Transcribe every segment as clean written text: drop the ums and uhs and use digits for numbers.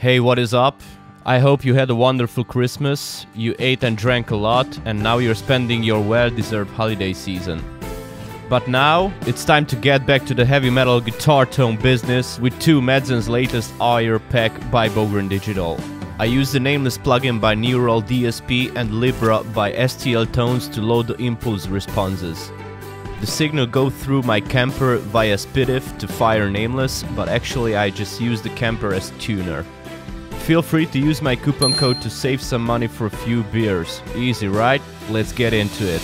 Hey, what is up? I hope you had a wonderful Christmas, you ate and drank a lot, and now you're spending your well-deserved holiday season. But now, it's time to get back to the heavy metal guitar tone business with Tue Madsen's latest IR pack by Bogren Digital. I used the Nameless plugin by Neural DSP and Libra by STL Tones to load the impulse responses. The signal goes through my Kemper via SPDIF to fire Nameless, but actually I just use the Kemper as tuner. Feel free to use my coupon code to save some money for a few beers. Easy, right? Let's get into it.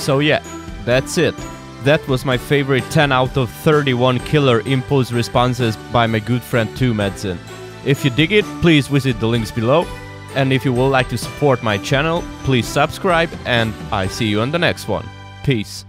So yeah, that's it. That was my favorite 10 out of 31 killer impulse responses by my good friend Tue Madsen. If you dig it, please visit the links below. And if you would like to support my channel, please subscribe, and I see you on the next one. Peace.